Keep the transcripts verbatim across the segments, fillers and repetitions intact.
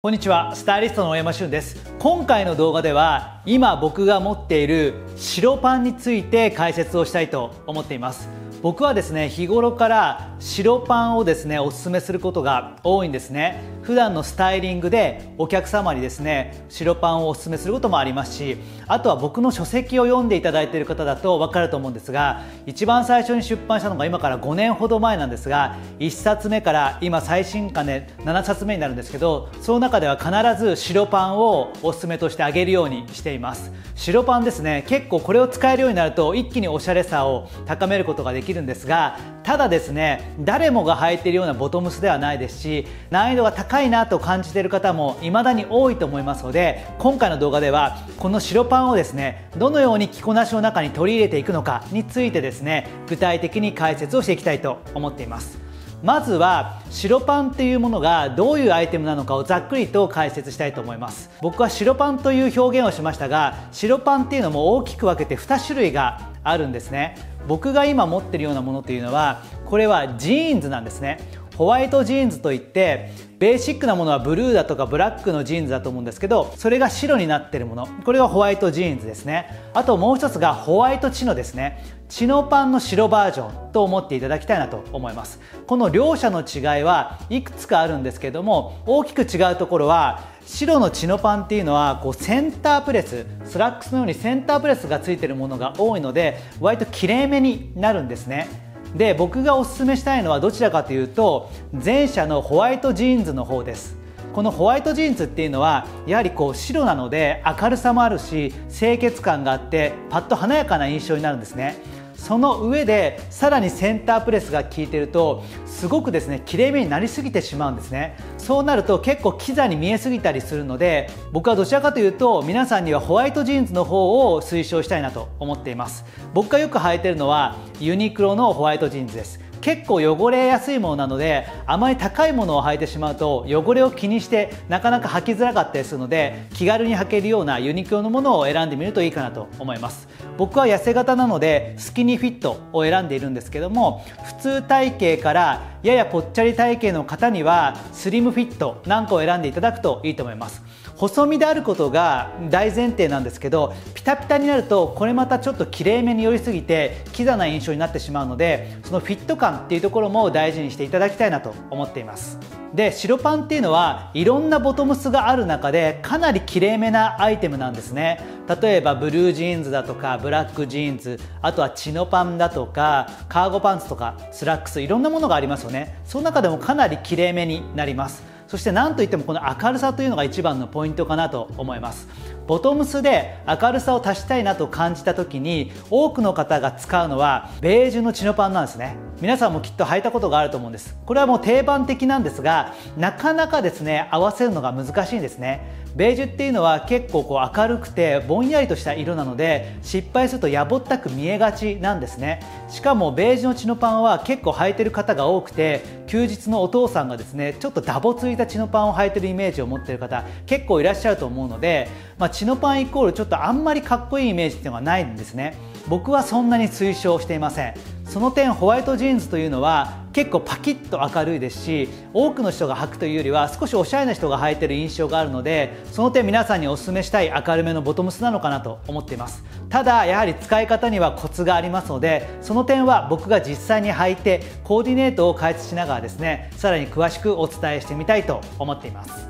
こんにちは、スタイリストの大山俊です。今回の動画では今僕が持っている白パンについて解説をしたいと思っています。僕はですね、日頃から白パンをですねおすすめすることが多いんですね。普段のスタイリングでお客様にですね白パンをおすすめすることもありますし、あとは僕の書籍を読んでいただいている方だと分かると思うんですが、一番最初に出版したのが今からごねんほど前なんですが、いっさつめから今最新刊でななさつめになるんですけど、その中中では必ず白パンをおすすめとしてあげるようにしています。白パンですね、結構これを使えるようになると一気におしゃれさを高めることができるんですが、ただですね、誰もが履いているようなボトムスではないですし、難易度が高いなと感じている方も未だに多いと思いますので、今回の動画ではこの白パンをですねどのように着こなしの中に取り入れていくのかについてですね具体的に解説をしていきたいと思っています。まずは白パンっていうものがどういうアイテムなのかをざっくりと解説したいと思います。僕は白パンという表現をしましたが、白パンっていうのも大きく分けてに種類があるんですね。僕が今持ってるようなものというのは、これはジーンズなんですね。ホワイトジーンズといって、ベーシックなものはブルーだとかブラックのジーンズだと思うんですけど、それが白になっているもの、これがホワイトジーンズですね。あともう一つがホワイトチノですね。チノパンの白バージョンと思っていただきたいなと思います。この両者の違いはいくつかあるんですけども、大きく違うところは、白のチノパンっていうのはこうセンタープレス、スラックスのようにセンタープレスがついているものが多いので、割ときれいめになるんですね。で、僕がおすすめしたいのはどちらかというと前者のホワイトジーンズの方です。このホワイトジーンズっていうのはやはりこう白なので明るさもあるし、清潔感があってパッと華やかな印象になるんですね。その上でさらにセンタープレスが効いてるとすごくですねきれいめになりすぎてしまうんですね。そうなると結構キザに見えすぎたりするので、僕はどちらかというと皆さんにはホワイトジーンズの方を推奨したいなと思っています。僕がよく履いてるのはユニクロのホワイトジーンズです。結構汚れやすいものなので、あまり高いものを履いてしまうと汚れを気にしてなかなか履きづらかったりするので、気軽に履けるようなユニクロのものを選んでみるといいかなと思います。僕は痩せ型なのでスキニーフィットを選んでいるんですけども、普通体型からややぽっちゃり体型の方にはスリムフィットなんかを選んでいただくといいと思います。細身であることが大前提なんですけど、ピタピタになるとこれまたちょっときれいめに寄りすぎてキザな印象になってしまうので、そのフィット感っていうところも大事にしていただきたいなと思っています。で、白パンっていうのはいろんなボトムスがある中でかなりきれいめなアイテムなんですね。例えばブルージーンズだとかブラックジーンズ、あとはチノパンだとかカーゴパンツとかスラックス、いろんなものがありますよね。その中でもかなりきれいめになります。そして何といってもこの明るさというのが一番のポイントかなと思います。ボトムスで明るさを足したいなと感じた時に多くの方が使うのはベージュのチノパンなんですね。皆さんもきっと履いたことがあると思うんです。これはもう定番的なんですが、なかなかですね合わせるのが難しいんですね。ベージュっていうのは結構こう明るくてぼんやりとした色なので、失敗するとやぼったく見えがちなんですね。しかもベージュのチノパンは結構履いてる方が多くて、休日のお父さんがですねちょっとダボついたチノパンを履いてるイメージを持ってる方結構いらっしゃると思うので、まあ、チノパンイコールちょっとあんまりかっこいいイメージっていうのがないんですね。僕はそんなに推奨していません。その点ホワイトジーンズというのは結構パキッと明るいですし、多くの人が履くというよりは少しおしゃれな人が履いている印象があるので、その点皆さんにおすすめしたい明るめのボトムスなのかなと思っています。ただやはり使い方にはコツがありますので、その点は僕が実際に履いてコーディネートを開発しながらですねさらに詳しくお伝えしてみたいと思っています。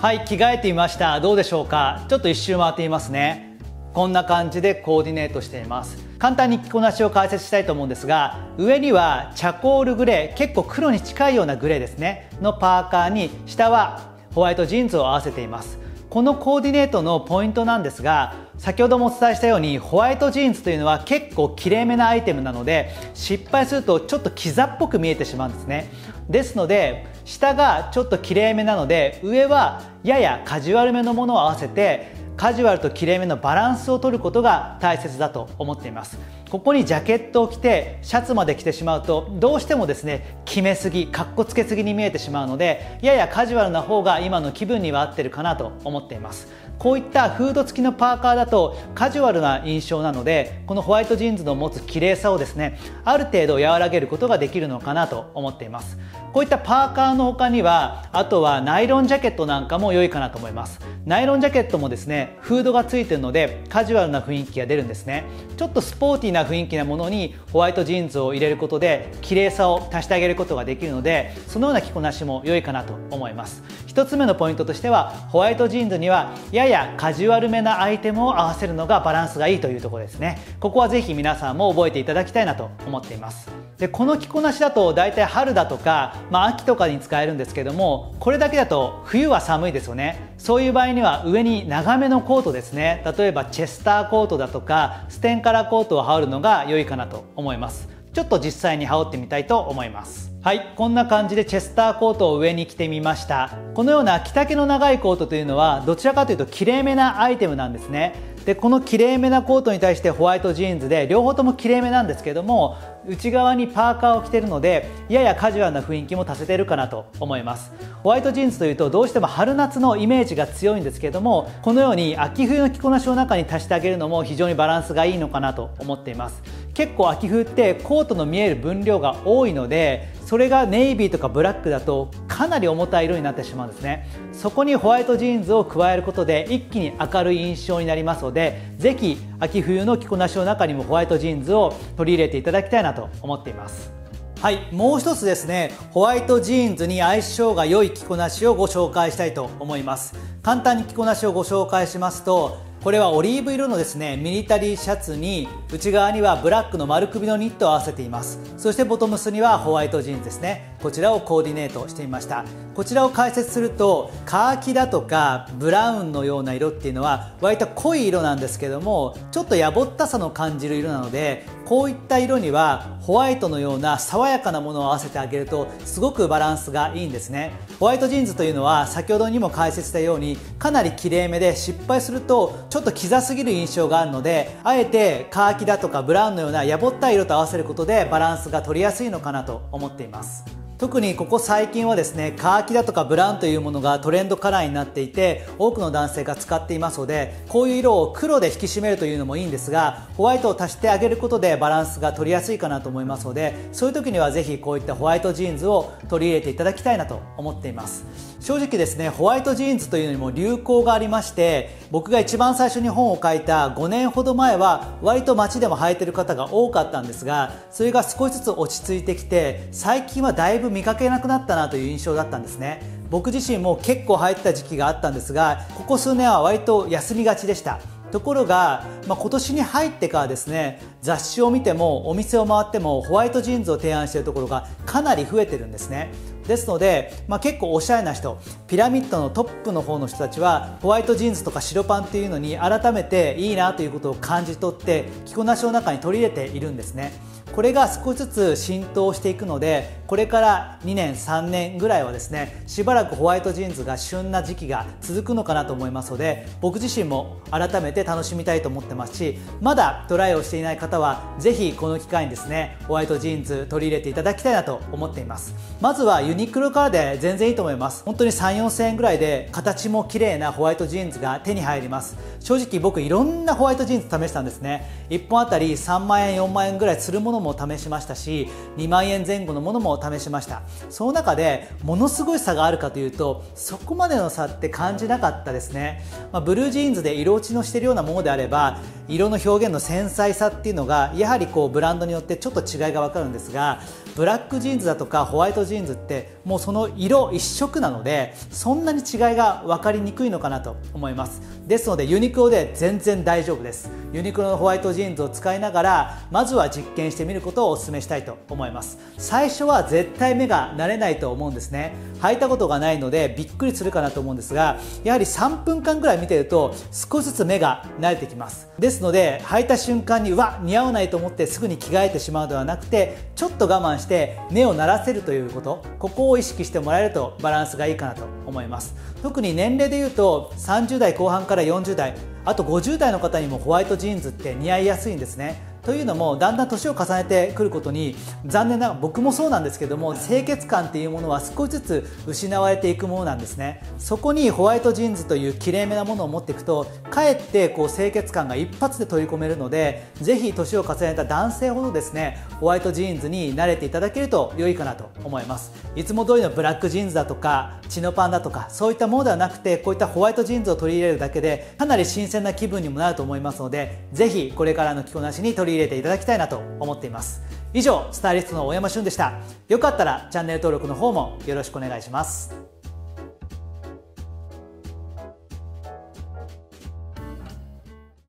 はい、着替えてみました。どうでしょうか。ちょっと一周回ってみますね。こんな感じでコーディネートしています。簡単に着こなしを解説したいと思うんですが、上にはチャコールグレー、結構黒に近いようなグレーですねのパーカーに、下はホワイトジーンズを合わせています。このコーディネートのポイントなんですが、先ほどもお伝えしたようにホワイトジーンズというのは結構きれいめなアイテムなので、失敗するとちょっとキザっぽく見えてしまうんですね。ですので下がちょっときれいめなので、上はややカジュアルめのものを合わせてカジュアルときれいめのバランスを取ることが大切だと思っています。ここにジャケットを着てシャツまで着てしまうとどうしてもですね決めすぎ、かっこつけすぎに見えてしまうので、ややカジュアルな方が今の気分には合ってるかなと思っています。こういったフード付きのパーカーだとカジュアルな印象なので、このホワイトジーンズの持つ綺麗さをですねある程度和らげることができるのかなと思っています。こういったパーカーの他には、あとはナイロンジャケットなんかも良いかなと思います。ナイロンジャケットもですねフードが付いているのでカジュアルな雰囲気が出るんですね。ちょっとスポーティーな雰囲気なものにホワイトジーンズを入れることで綺麗さを足してあげることができるので、そのような着こなしも良いかなと思います。ひとつめのポイントとしては、ホワイトジーンズにはややカジュアルめなアイテムを合わせるのがバランスがいいというところですね。ここはぜひ皆さんも覚えていただきたいなと思っています。でこの着こなしだと大体春だとか、まあ、秋とかに使えるんですけども、これだけだと冬は寒いですよね。そういう場合には上に長めのコートですね、例えばチェスターコートだとかステンカラーコートを羽織るのが良いかなと思います。ちょっと実際に羽織ってみたいと思います。はい、こんな感じでチェスターコートを上に着てみました。このような着丈の長いコートというのはどちらかというときれいめなアイテムなんですね。でこのきれいめなコートに対してホワイトジーンズで、両方ともきれいめなんですけども内側にパーカーを着てるのでややカジュアルな雰囲気も足せてるかなと思います。ホワイトジーンズというとどうしても春夏のイメージが強いんですけども、このように秋冬の着こなしの中に足してあげるのも非常にバランスがいいのかなと思っています。結構秋冬ってコートの見える分量が多いので、それがネイビーとかブラックだとかなり重たい色になってしまうんですね。そこにホワイトジーンズを加えることで一気に明るい印象になりますので、ぜひ秋冬の着こなしの中にもホワイトジーンズを取り入れていただきたいなと思っています。はい、もう一つですね、ホワイトジーンズに相性が良い着こなしをご紹介したいと思います。簡単に着こなしをご紹介しますと、これはオリーブ色のですねミリタリーシャツに内側にはブラックの丸首のニットを合わせています。そしてボトムスにはホワイトジーンズですね、こちらをコーディネートしてみました。こちらを解説すると、カーキだとかブラウンのような色っていうのは割と濃い色なんですけども、ちょっとやぼったさの感じる色なので、こういった色にはホワイトのような爽やかなものを合わせてあげるとすごくバランスがいいんですね。ホワイトジーンズというのは先ほどにも解説したようにかなりきれいめで、失敗するとちょっとキザすぎる印象があるので、あえてカーキだとかブラウンのようなやぼったい色と合わせることでバランスが取りやすいのかなと思っています。特にここ最近はですね、カーキだとかブラウンというものがトレンドカラーになっていて多くの男性が使っていますので、こういう色を黒で引き締めるというのもいいんですが、ホワイトを足してあげることでバランスが取りやすいかなと思いますので、そういう時にはぜひこういったホワイトジーンズを取り入れていただきたいなと思っています。正直ですね、ホワイトジーンズというのにも流行がありまして、僕が一番最初に本を書いたごねんほど前は割と街でも履いてる方が多かったんですが、それが少しずつ落ち着いてきて最近はだいぶ見かけなくなったなという印象だったんですね。僕自身も結構履いてた時期があったんですが、ここ数年は割と休みがちでした。ところが、まあ、今年に入ってからですね、雑誌を見てもお店を回ってもホワイトジーンズを提案しているところがかなり増えてるんですね。ですので、まあ、結構おしゃれな人、ピラミッドのトップの方の人たちはホワイトジーンズとか白パンっていうのに改めていいなということを感じ取って着こなしの中に取り入れているんですね。これが少しずつ浸透していくので、これからにねんさんねんぐらいはですねしばらくホワイトジーンズが旬な時期が続くのかなと思いますので、僕自身も改めて楽しみたいと思ってますし、まだトライをしていない方はぜひこの機会にですねホワイトジーンズ取り入れていただきたいなと思っています。まずはユニクロからで全然いいと思います。本当に さん、よんせん 円ぐらいで形も綺麗なホワイトジーンズが手に入ります。正直僕いろんなホワイトジーンズ試したんですね。いっぽんあたりさんまんえんよんまんえんぐらいするものも試しましたし、にまんえん前後のものも試しました。その中でものすごい差があるかというと、そこまでの差って感じなかったですね。まあ、ブルージーンズで色落ちのしているようなものであれば色の表現の繊細さっていうのがやはりこうブランドによってちょっと違いが分かるんですが、ブラックジーンズだとかホワイトジーンズってもうその色一色なので、そんなに違いが分かりにくいのかなと思います。ですのでユニクロで全然大丈夫です。ユニクロのホワイトジーンズを使いながらまずは実験してみることをお勧めしたいと思います。最初は絶対目が慣れないと思うんですね。履いたことがないのでびっくりするかなと思うんですが、やはりさんぷんかんぐらい見てると少しずつ目が慣れてきます。ですので履いた瞬間にうわ似合わないと思ってすぐに着替えてしまうではなくて、ちょっと我慢して目を慣らせるということ、ここを意識してもらえるとバランスがいいかなと思います。特に年齢でいうとさんじゅうだいこう半からよんじゅうだい、あとごじゅうだいの方にもホワイトジーンズって似合いやすいんですね。というのもだんだん年を重ねてくることに、残念ながら僕もそうなんですけども、清潔感っていうものは少しずつ失われていくものなんですね。そこにホワイトジーンズというきれいめなものを持っていくと、かえってこう清潔感が一発で取り込めるので、ぜひ年を重ねた男性ほどですね、ホワイトジーンズに慣れていただけると良いかなと思います。いつも通りのブラックジーンズだとかチノパンだとか、そういったものではなくて、こういったホワイトジーンズを取り入れるだけでかなり新鮮な気分にもなると思いますので、ぜひこれからの着こなしに取り入れていただきたいなと思っています。以上、スタイリストの大山俊でした。よかったらチャンネル登録の方もよろしくお願いします。